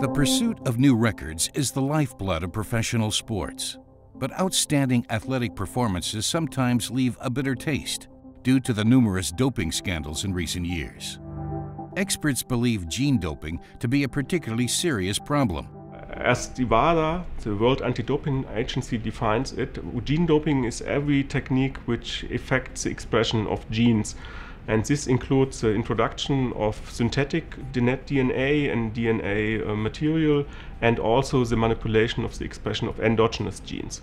The pursuit of new records is the lifeblood of professional sports, but outstanding athletic performances sometimes leave a bitter taste due to the numerous doping scandals in recent years. Experts believe gene doping to be a particularly serious problem. As the WADA, the World Anti-Doping Agency, defines it, gene doping is every technique which affects the expression of genes. And this includes the introduction of synthetic DNA and DNA material, and also the manipulation of the expression of endogenous genes.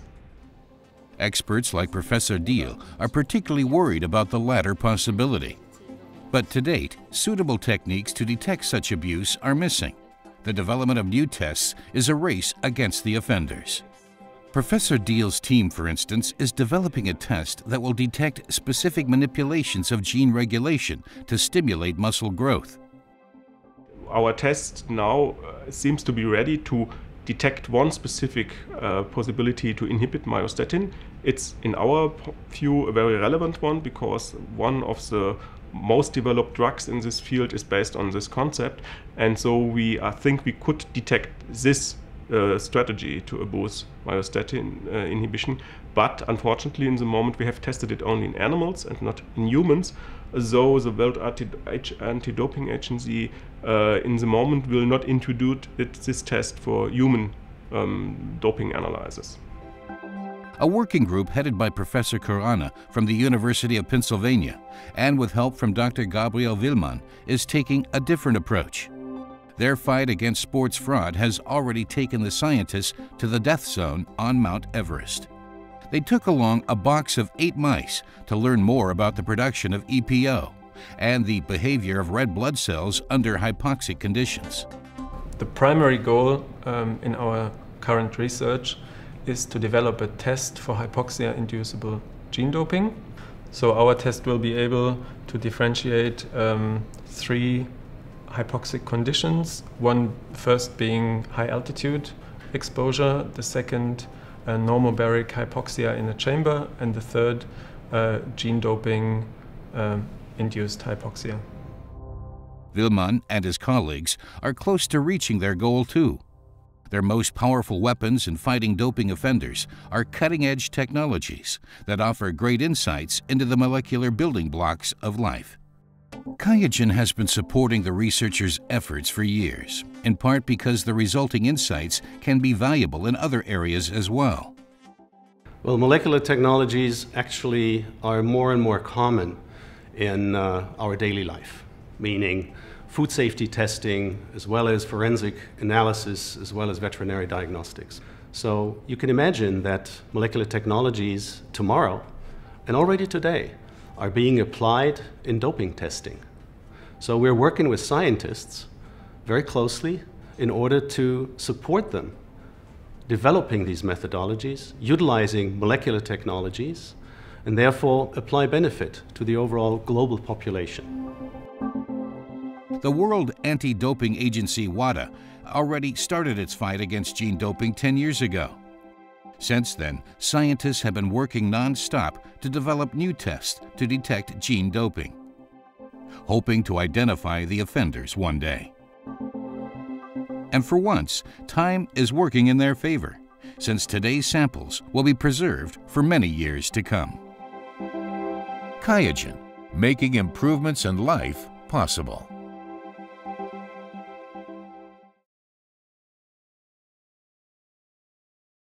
Experts like Professor Diehl are particularly worried about the latter possibility. But to date, suitable techniques to detect such abuse are missing. The development of new tests is a race against the offenders. Professor Diehl's team, for instance, is developing a test that will detect specific manipulations of gene regulation to stimulate muscle growth. Our test now seems to be ready to detect one specific possibility to inhibit myostatin. It's, in our view, a very relevant one because one of the most developed drugs in this field is based on this concept, and so we think we could detect this strategy to abuse myostatin inhibition. But unfortunately, in the moment, we have tested it only in animals and not in humans, though the World Anti-Doping Agency in the moment will not introduce this test for human doping analysis. A working group headed by Professor Kurana from the University of Pennsylvania and with help from Dr. Gabriel Willmann is taking a different approach. Their fight against sports fraud has already taken the scientists to the death zone on Mount Everest. They took along a box of 8 mice to learn more about the production of EPO and the behavior of red blood cells under hypoxic conditions. The primary goal in our current research is to develop a test for hypoxia-inducible gene doping. So our test will be able to differentiate 3 hypoxic conditions, one first being high altitude exposure, the second normobaric hypoxia in a chamber, and the third gene doping induced hypoxia. Willmann and his colleagues are close to reaching their goal too. Their most powerful weapons in fighting doping offenders are cutting-edge technologies that offer great insights into the molecular building blocks of life. QIAGEN has been supporting the researchers' efforts for years, in part because the resulting insights can be valuable in other areas as well. Well, molecular technologies actually are more and more common in our daily life, meaning food safety testing, as well as forensic analysis, as well as veterinary diagnostics. So you can imagine that molecular technologies tomorrow, and already today, are being applied in doping testing. So we're working with scientists very closely in order to support them, developing these methodologies, utilizing molecular technologies, and therefore apply benefit to the overall global population. The World Anti-Doping Agency, WADA, already started its fight against gene doping 10 years ago. Since then, scientists have been working non-stop to develop new tests to detect gene doping, hoping to identify the offenders one day. And for once, time is working in their favor, since today's samples will be preserved for many years to come. QIAGEN, making improvements in life possible.